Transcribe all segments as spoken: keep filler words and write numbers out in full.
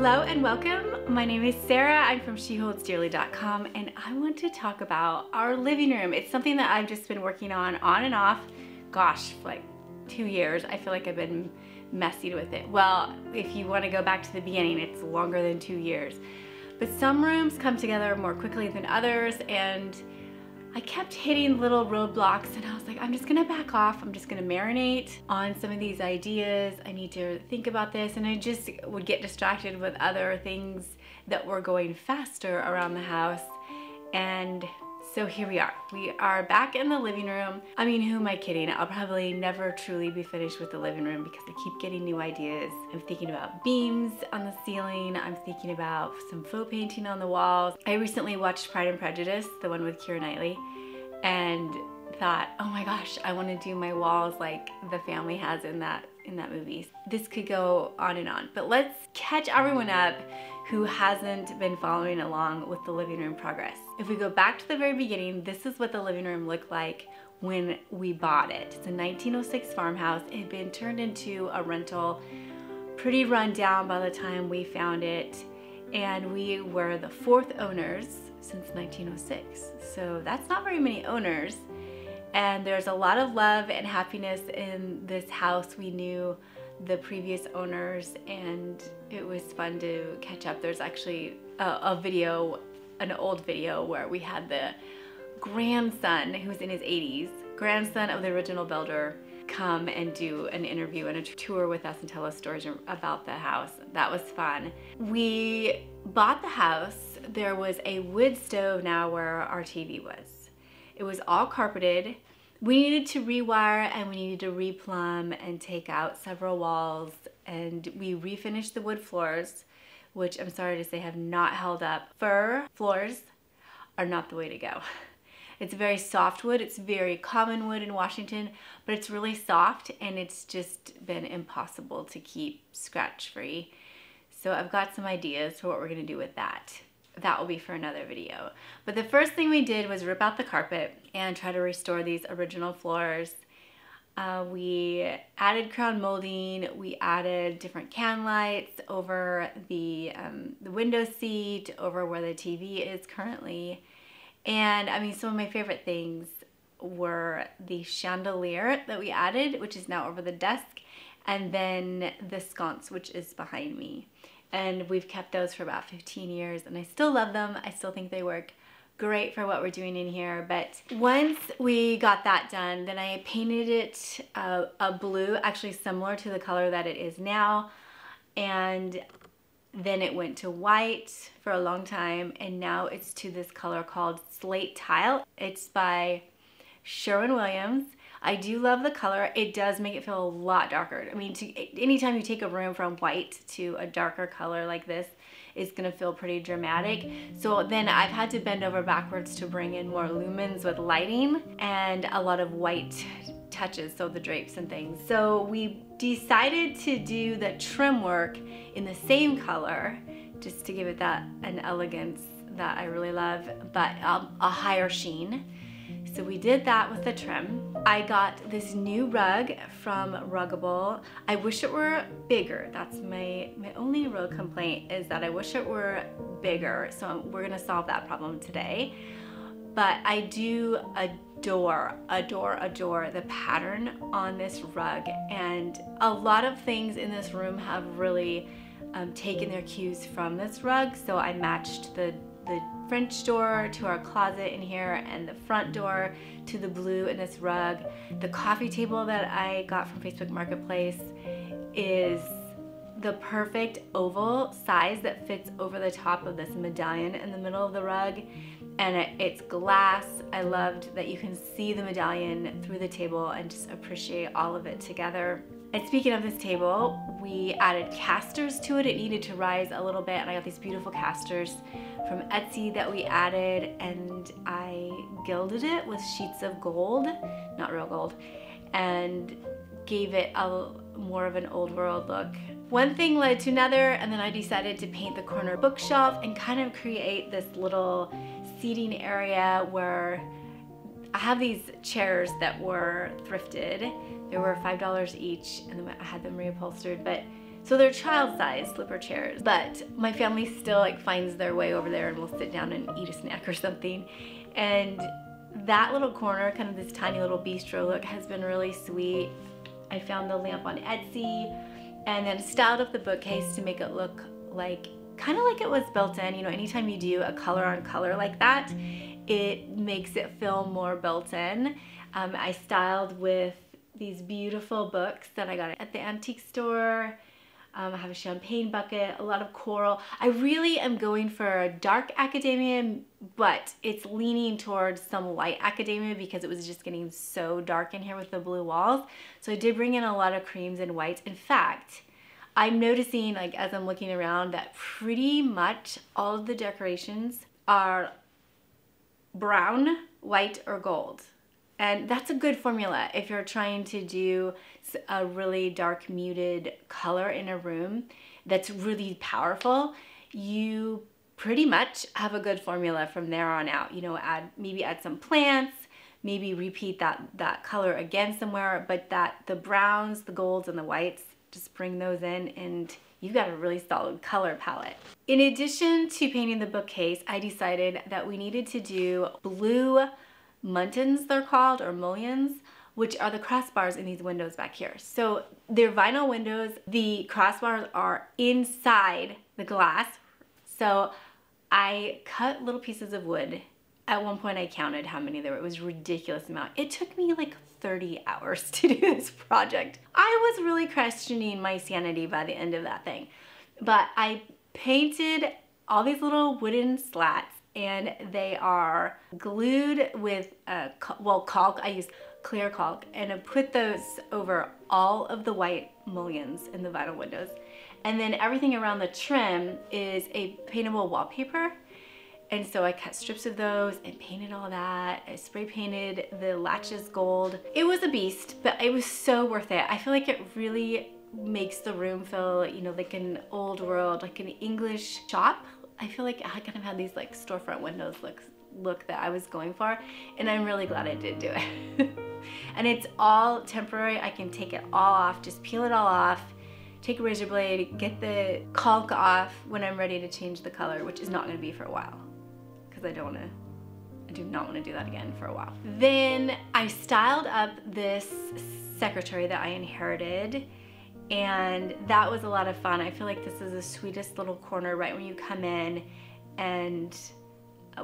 Hello and welcome. My name is Sarah. I'm from she holds dearly dot com and I want to talk about our living room. It's something that I've just been working on on and off, gosh, for like two years. I feel like I've been messing with it. Well, if you want to go back to the beginning, it's longer than two years. But some rooms come together more quickly than others, and I kept hitting little roadblocks, and I was like, I'm just gonna back off. I'm just gonna marinate on some of these ideas. I need to think about this. And I just would get distracted with other things that were going faster around the house. And so here we are. We are back in the living room. I mean, who am I kidding? I'll probably never truly be finished with the living room because I keep getting new ideas. I'm thinking about beams on the ceiling. I'm thinking about some faux painting on the walls. I recently watched Pride and Prejudice, the one with Keira Knightley, and thought, oh my gosh, I want to do my walls like the family has in that in that movie. This could go on and on, but let's catch everyone up who hasn't been following along with the living room progress. If we go back to the very beginning, this is what the living room looked like when we bought it. It's a nineteen oh six farmhouse. It had been turned into a rental, pretty run down by the time we found it, and we were the fourth owners since nineteen oh six. So that's not very many owners, and there's a lot of love and happiness in this house. We knew the previous owners and it was fun to catch up. There's actually a, a video, an old video, where we had the grandson, who's in his eighties, grandson of the original builder, come and do an interview and a tour with us and tell us stories about the house. That was fun. We bought the house. There was a wood stove now where our T V was. It was all carpeted. We needed to rewire and we needed to replumb and take out several walls, and we refinished the wood floors, which I'm sorry to say have not held up. Fir floors are not the way to go. It's very soft wood. It's very common wood in Washington, but it's really soft and it's just been impossible to keep scratch free. So I've got some ideas for what we're gonna do with that. That will be for another video. But the first thing we did was rip out the carpet and try to restore these original floors. Uh, we added crown molding. We added different can lights over the, um, the window seat, over where the T V is currently. And I mean, some of my favorite things were the chandelier that we added, which is now over the desk, and then the sconce, which is behind me. And we've kept those for about fifteen years, and I still love them. I still think they work great for what we're doing in here. But once we got that done, then I painted it uh, a blue, actually similar to the color that it is now. And then it went to white for a long time, and now it's to this color called Slate Tile. It's by Sherwin Williams. I do love the color. It does make it feel a lot darker. I mean, to, anytime you take a room from white to a darker color like this, it's gonna feel pretty dramatic. So then I've had to bend over backwards to bring in more lumens with lighting and a lot of white touches, so the drapes and things. So we decided to do the trim work in the same color, just to give it that an elegance that I really love, but a, a higher sheen. So we did that with the trim. I got this new rug from Ruggable. I wish it were bigger. That's my, my only real complaint, is that I wish it were bigger. So we're gonna solve that problem today. But I do adore, adore, adore the pattern on this rug. And a lot of things in this room have really um, taken their cues from this rug. So I matched the the French door to our closet in here, and the front door to the blue in this rug. The coffee table that I got from Facebook Marketplace is the perfect oval size that fits over the top of this medallion in the middle of the rug, and it's glass. I loved that you can see the medallion through the table and just appreciate all of it together. And speaking of this table, we added casters to it. It needed to rise a little bit, and I got these beautiful casters from Etsy that we added, and I gilded it with sheets of gold, not real gold, and gave it a more of an old world look. One thing led to another, and then I decided to paint the corner bookshelf and kind of create this little seating area where I have these chairs that were thrifted. They were five dollars each, and then I had them reupholstered, but So they're child-sized slipper chairs, but my family still like finds their way over there and we'll sit down and eat a snack or something. And that little corner, kind of this tiny little bistro look, has been really sweet. I found the lamp on Etsy and then styled up the bookcase to make it look like, kind of like it was built in. You know, anytime you do a color on color like that, it makes it feel more built in. Um, I styled with these beautiful books that I got at the antique store. Um, I have a champagne bucket, a lot of coral. I really am going for dark academia, but it's leaning towards some light academia because it was just getting so dark in here with the blue walls. So I did bring in a lot of creams and whites. In fact, I'm noticing, like, as I'm looking around, that pretty much all of the decorations are brown, white, or gold. And that's a good formula if you're trying to do a really dark muted color in a room that's really powerful. You pretty much have a good formula from there on out. You know, add maybe add some plants, maybe repeat that, that color again somewhere, but that the browns, the golds, and the whites, just bring those in and you've got a really solid color palette. In addition to painting the bookcase, I decided that we needed to do blue muntins, they're called, or mullions, which are the crossbars in these windows back here. So they're vinyl windows. The crossbars are inside the glass. So I cut little pieces of wood. At one point I counted how many there were. It was a ridiculous amount. It took me like thirty hours to do this project. I was really questioning my sanity by the end of that thing. But I painted all these little wooden slats, and they are glued with, a, well, caulk. I use clear caulk, and I put those over all of the white mullions in the vinyl windows. And then everything around the trim is a paintable wallpaper. And so I cut strips of those and painted all that. I spray painted the latches gold. It was a beast, but it was so worth it. I feel like it really makes the room feel, you know, like an old world, like an English shop. I feel like I kind of had these like storefront windows look, look that I was going for, and I'm really glad I did do it. And it's all temporary. I can take it all off, just peel it all off, take a razor blade, get the caulk off when I'm ready to change the color, which is not gonna be for a while. I don't want to, I do not want to do that again for a while. Then I styled up this secretary that I inherited, and that was a lot of fun. I feel like this is the sweetest little corner right when you come in, and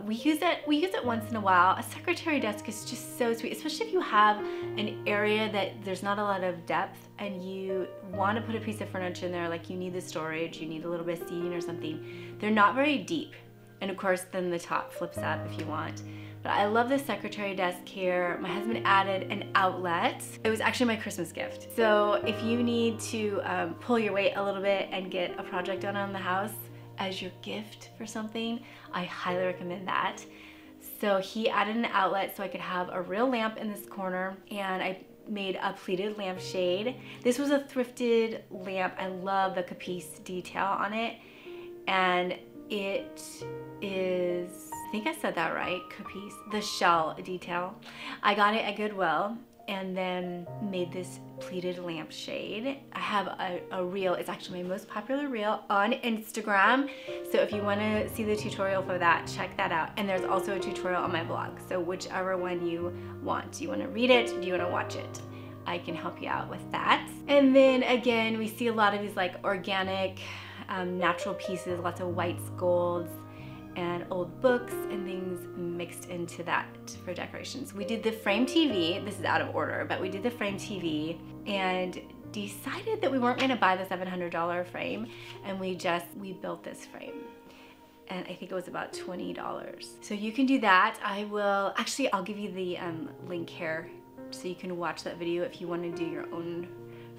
we use it, we use it once in a while. A secretary desk is just so sweet, especially if you have an area that there's not a lot of depth and you want to put a piece of furniture in there, like you need the storage, you need a little bit of seating or something. They're not very deep. And of course, then the top flips up if you want. But I love this secretary desk here. My husband added an outlet. It was actually my Christmas gift. So if you need to um, pull your weight a little bit and get a project done on the house as your gift for something, I highly recommend that. So he added an outlet so I could have a real lamp in this corner, and I made a pleated lampshade. This was a thrifted lamp. I love the capice detail on it. And it is, I think I said that right, capice, the shell detail. I got it at Goodwill and then made this pleated lampshade. I have a, a reel, it's actually my most popular reel on Instagram. So if you wanna see the tutorial for that, check that out. And there's also a tutorial on my blog. So whichever one you want, do you wanna read it? Do you wanna watch it? I can help you out with that. And then again, we see a lot of these like organic, Um, natural pieces, lots of whites, golds, and old books and things mixed into that for decorations. We did the frame T V, this is out of order, but we did the frame T V and decided that we weren't gonna buy the seven hundred dollar frame, and we just, we built this frame. And I think it was about twenty dollars. So you can do that. I will, actually I'll give you the um, link here so you can watch that video if you wanna do your own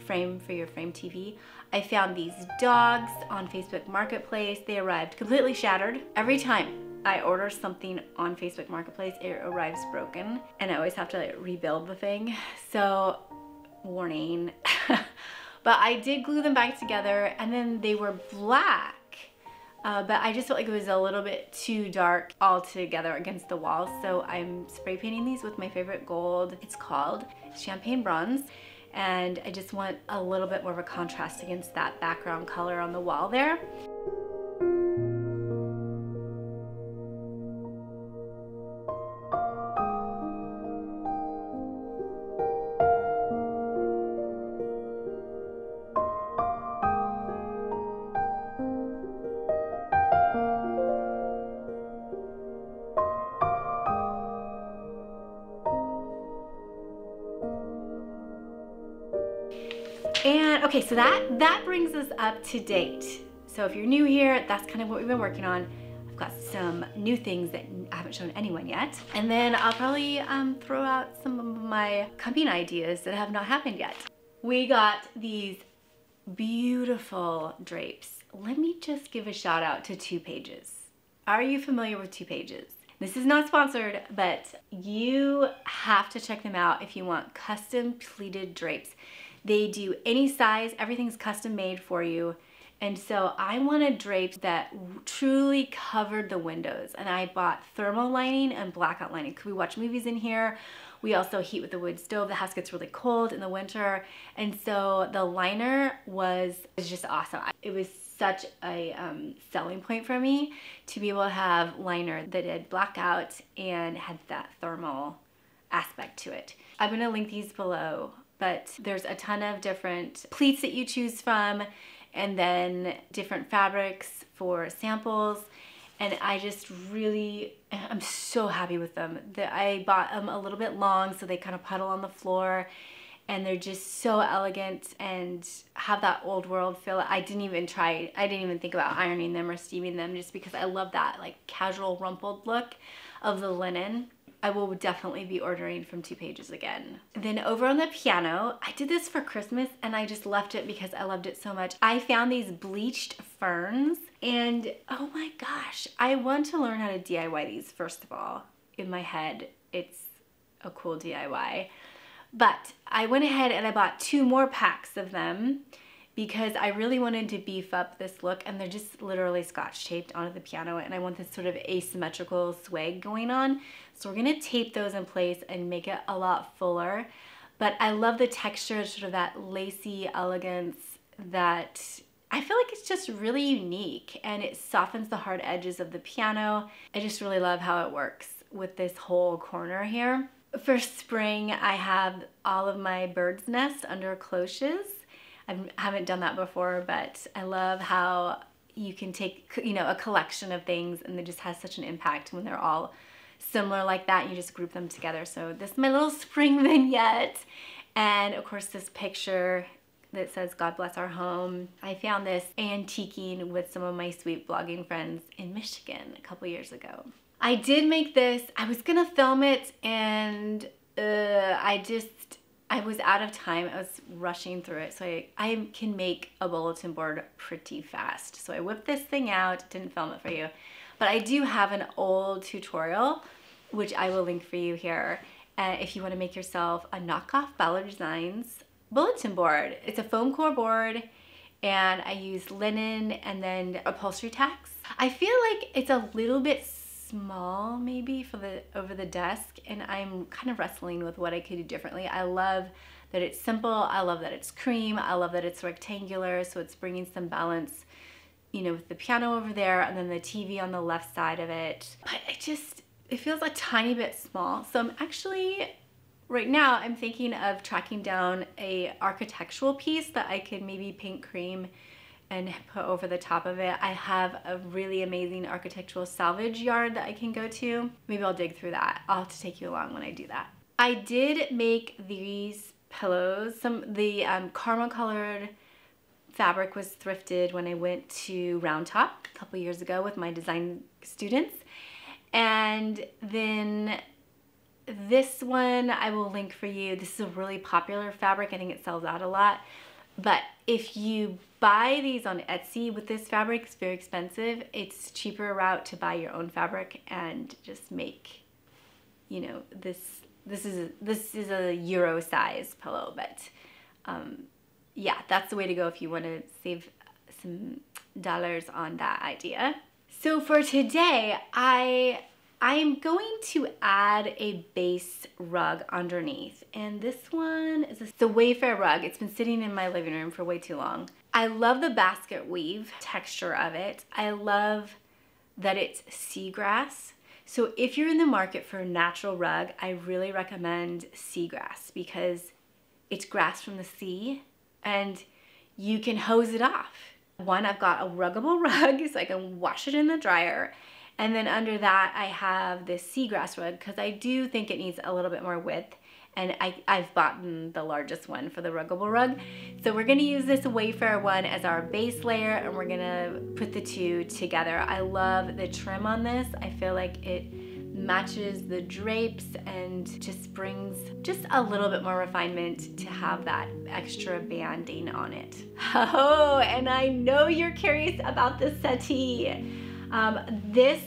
frame for your frame T V. I found these dogs on Facebook Marketplace. They arrived completely shattered. Every time I order something on Facebook Marketplace, it arrives broken, and I always have to like rebuild the thing. So, warning. But I did glue them back together, and then they were black. Uh, but I just felt like it was a little bit too dark all together against the wall, so I'm spray painting these with my favorite gold. It's called Champagne Bronze. and I just want a little bit more of a contrast against that background color on the wall there. Okay, so that, that brings us up to date. So if you're new here, that's kind of what we've been working on. I've got some new things that I haven't shown anyone yet. And then I'll probably um, throw out some of my company ideas that have not happened yet. We got these beautiful drapes. Let me just give a shout out to Two Pages. Are you familiar with Two Pages? This is not sponsored, but you have to check them out if you want custom pleated drapes. They do any size, everything's custom made for you. And so I wanted drapes that truly covered the windows. And I bought thermal lining and blackout lining. Could we watch movies in here? We also heat with the wood stove. The house gets really cold in the winter. And so the liner was, was just awesome. It was such a um, selling point for me to be able to have liner that did blackout and had that thermal aspect to it. I'm gonna link these below. But there's a ton of different pleats that you choose from, and then different fabrics for samples. And I just really, I'm so happy with them. The, I bought them a little bit long so they kind of puddle on the floor, and they're just so elegant and have that old world feel. I didn't even try, I didn't even think about ironing them or steaming them just because I love that like casual rumpled look of the linen. I will definitely be ordering from Two Pages again. Then over on the piano, I did this for Christmas and I just left it because I loved it so much. I found these bleached ferns and oh my gosh, I want to learn how to D I Y these first of all. In my head, it's a cool D I Y. But I went ahead and I bought two more packs of them because I really wanted to beef up this look, and they're just literally scotch taped onto the piano, and I want this sort of asymmetrical swag going on. So we're gonna tape those in place and make it a lot fuller. But I love the texture, sort of that lacy elegance that I feel like it's just really unique, and it softens the hard edges of the piano. I just really love how it works with this whole corner here. For spring, I have all of my bird's nest under cloches. I haven't done that before, but I love how you can take, you know, a collection of things and it just has such an impact when they're all similar like that. You just group them together. So this is my little spring vignette. And of course this picture that says, God bless our home. I found this antiquing with some of my sweet blogging friends in Michigan a couple years ago. I did make this. I was gonna film it and uh, I just, I was out of time. I was rushing through it. So I, I can make a bulletin board pretty fast. So I whipped this thing out, didn't film it for you. But I do have an old tutorial, which I will link for you here. Uh, if you want to make yourself a knockoff Ballard Designs bulletin board. It's a foam core board and I use linen and then upholstery tacks. I feel like it's a little bit small maybe for the over the desk, and I'm kind of wrestling with what I could do differently. I love that it's simple, I love that it's cream, I love that it's rectangular, so it's bringing some balance, you know, with the piano over there and then the T V on the left side of it. But it just, it feels a tiny bit small. So I'm actually, right now I'm thinking of tracking down a architectural piece that I could maybe paint cream and put over the top of it. I have a really amazing architectural salvage yard that I can go to. Maybe I'll dig through that. I'll have to take you along when I do that. I did make these pillows. Some the um, caramel colored fabric was thrifted when I went to Round Top a couple years ago with my design students. And then this one I will link for you. This is a really popular fabric. I think it sells out a lot. But if you buy these on Etsy with this fabric, it's very expensive. It's cheaper route to buy your own fabric and just make, you know, this this is this is a euro size pillow, but um, yeah, that's the way to go if you want to save some dollars on that idea. So for today, I I'm going to add a base rug underneath, and this one is a, the Wayfair rug. It's been sitting in my living room for way too long. I love the basket weave texture of it. I love that it's seagrass. So if you're in the market for a natural rug, I really recommend seagrass because it's grass from the sea and you can hose it off. One, I've got a Ruggable rug so I can wash it in the dryer. And then under that, I have this seagrass rug because I do think it needs a little bit more width. And I, I've bought the largest one for the Ruggable rug. So we're gonna use this Wayfair one as our base layer and we're gonna put the two together. I love the trim on this. I feel like it matches the drapes and just brings just a little bit more refinement to have that extra banding on it. Oh, and I know you're curious about the settee. Um, this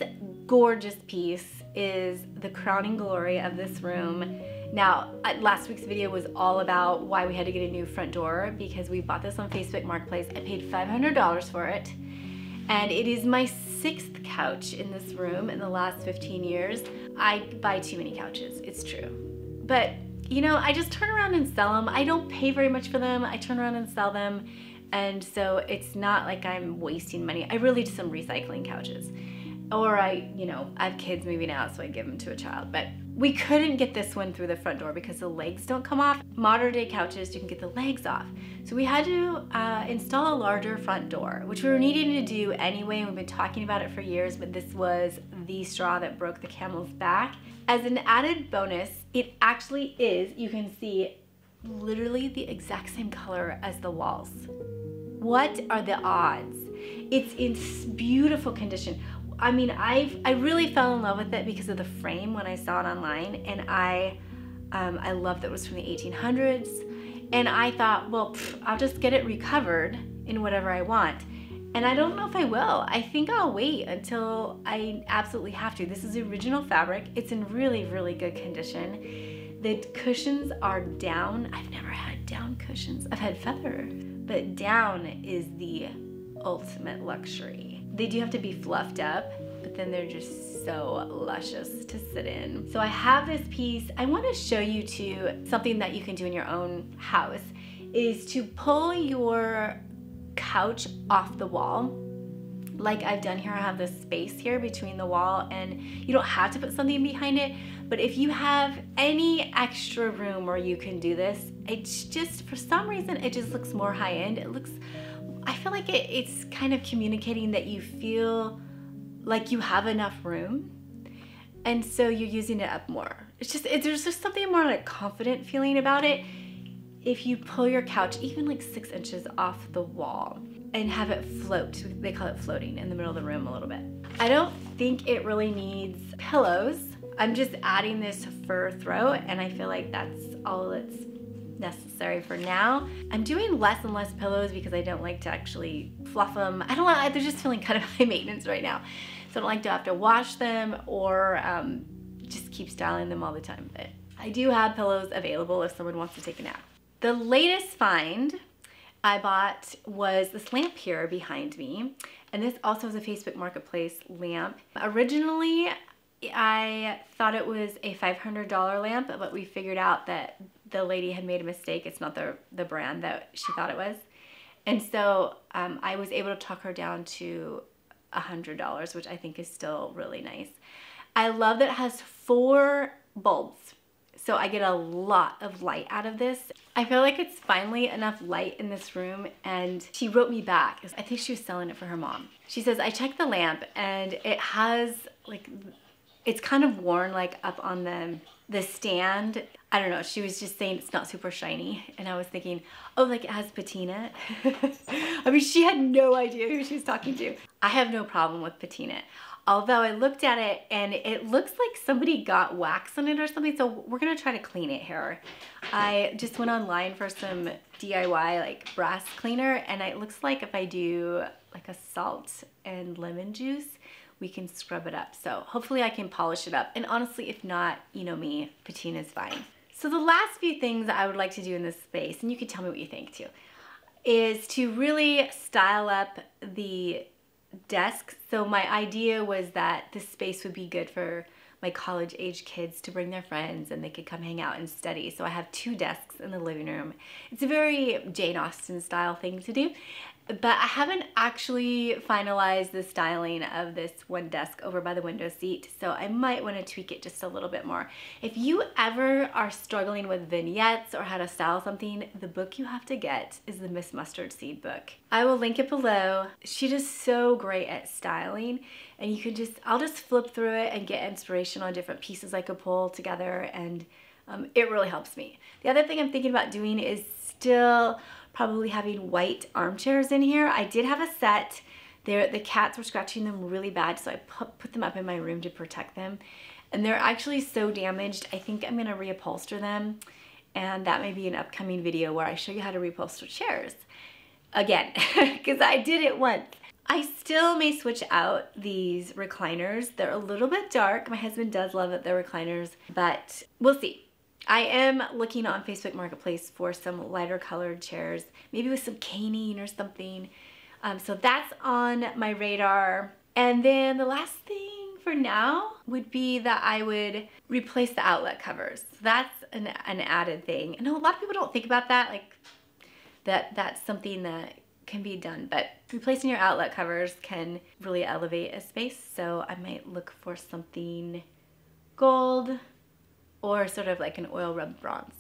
gorgeous piece is the crowning glory of this room. Now, last week's video was all about why we had to get a new front door because we bought this on Facebook Marketplace. I paid five hundred dollars for it, and it is my sixth couch in this room in the last fifteen years. I buy too many couches, it's true. But, you know, I just turn around and sell them. I don't pay very much for them. I turn around and sell them, and so it's not like I'm wasting money. I really do some recycling couches. Or I, you know, I have kids moving out, so I give them to a child. But we couldn't get this one through the front door because the legs don't come off. Modern day couches, you can get the legs off. So we had to uh, install a larger front door, which we were needing to do anyway. We've been talking about it for years, but this was the straw that broke the camel's back. As an added bonus, it actually is, you can see, literally the exact same color as the walls. What are the odds? It's in beautiful condition. I mean, I've, I really fell in love with it because of the frame when I saw it online, and I um, I loved that it was from the eighteen hundreds, and I thought, well, pff, I'll just get it recovered in whatever I want, and I don't know if I will. I think I'll wait until I absolutely have to. This is original fabric. It's in really, really good condition. The cushions are down. I've never had down cushions. I've had feather, but down is the ultimate luxury. They do have to be fluffed up, but then they're just so luscious to sit in. So I have this piece. I want to show you too something that you can do in your own house is to pull your couch off the wall. Like I've done here, I have this space here between the wall, and you don't have to put something behind it, but if you have any extra room where you can do this, it's just, for some reason, it just looks more high-end. It looks, I feel like it, it's kind of communicating that you feel like you have enough room, and so you're using it up more. It's just, it, there's just something more like confident feeling about it. If you pull your couch even like six inches off the wall and have it float, they call it floating, in the middle of the room a little bit. I don't think it really needs pillows. I'm just adding this fur throw, and I feel like that's all it's necessary for now. I'm doing less and less pillows because I don't like to actually fluff them. I don't like, they're just feeling kind of high maintenance right now. So I don't like to have to wash them or um, just keep styling them all the time. But I do have pillows available if someone wants to take a nap. The latest find I bought was this lamp here behind me. And this also is a Facebook Marketplace lamp. Originally, I thought it was a five hundred dollar lamp, but we figured out that the lady had made a mistake. It's not the, the brand that she thought it was. And so um, I was able to talk her down to one hundred dollars, which I think is still really nice. I love that it has four bulbs, so I get a lot of light out of this. I feel like it's finally enough light in this room, and she wrote me back. I think she was selling it for her mom. She says, I checked the lamp, and it has, like, it's kind of worn, like, up on the, the stand. I don't know, she was just saying it's not super shiny, and I was thinking, oh, like it has patina. I mean, she had no idea who she was talking to. I have no problem with patina, although I looked at it and it looks like somebody got wax on it or something, so we're gonna try to clean it here. I just went online for some D I Y like brass cleaner, and it looks like if I do like a salt and lemon juice, we can scrub it up. So hopefully I can polish it up. And honestly, if not, you know me, patina's fine. So the last few things I would like to do in this space, and you can tell me what you think too, is to really style up the desk. So my idea was that this space would be good for my college age kids to bring their friends and they could come hang out and study. So I have two desks in the living room. It's a very Jane Austen style thing to do, but I haven't actually finalized the styling of this one desk over by the window seat, so I might want to tweak it just a little bit more. If you ever are struggling with vignettes or how to style something, the book you have to get is the Miss Mustard Seed book. I will link it below. She's just so great at styling, and you can just, I'll just flip through it and get inspiration on different pieces I could pull together, and um, it really helps me. The other thing I'm thinking about doing is still probably having white armchairs in here. I did have a set. They're, the cats were scratching them really bad, so I put, put them up in my room to protect them. And they're actually so damaged, I think I'm gonna reupholster them. And that may be an upcoming video where I show you how to reupholster chairs. Again, because I did it once. I still may switch out these recliners. They're a little bit dark. My husband does love that they're recliners, but we'll see. I am looking on Facebook Marketplace for some lighter colored chairs, maybe with some canine or something. Um, so that's on my radar. And then the last thing for now would be that I would replace the outlet covers. So that's an, an added thing. I know a lot of people don't think about that, like that that's something that can be done, but replacing your outlet covers can really elevate a space. So I might look for something gold, or sort of like an oil rubbed bronze.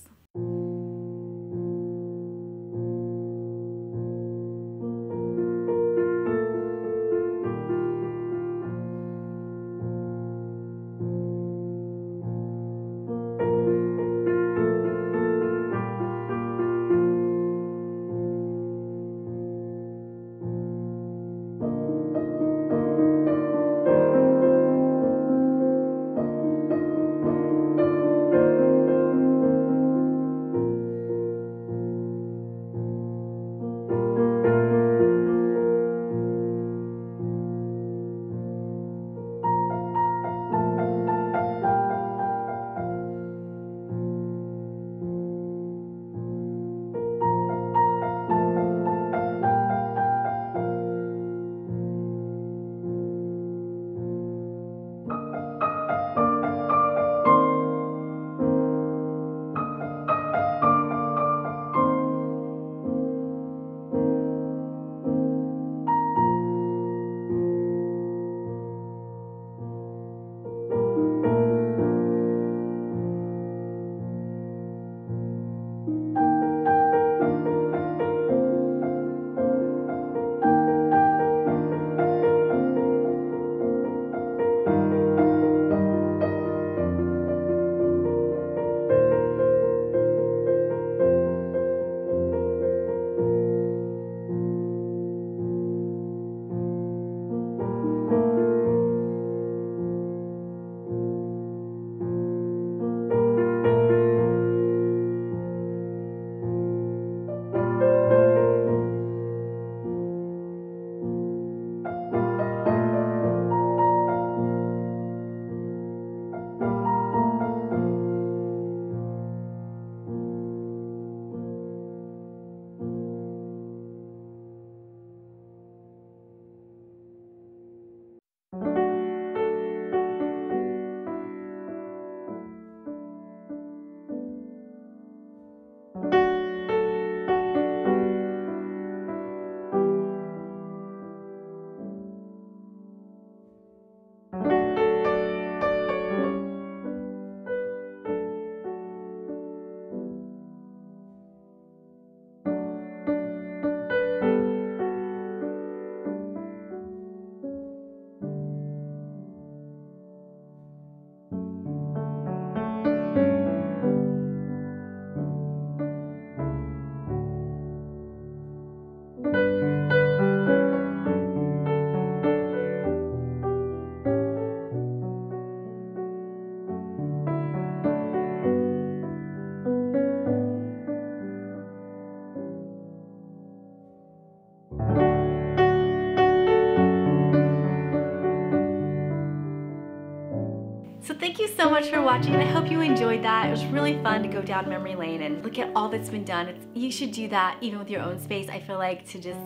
Thank you so much for watching. I hope you enjoyed that. It was really fun to go down memory lane and look at all that's been done. It's, you should do that even with your own space. I feel like to just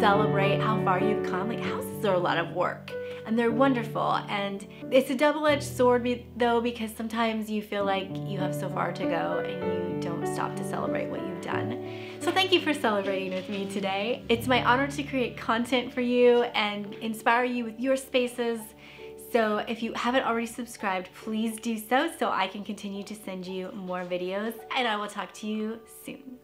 celebrate how far you've come. Like houses are a lot of work. and they're wonderful. And it's a double-edged sword though, because sometimes you feel like you have so far to go and you don't stop to celebrate what you've done. So thank you for celebrating with me today. It's my honor to create content for you and inspire you with your spaces. So if you haven't already subscribed, please do so so I can continue to send you more videos, and I will talk to you soon.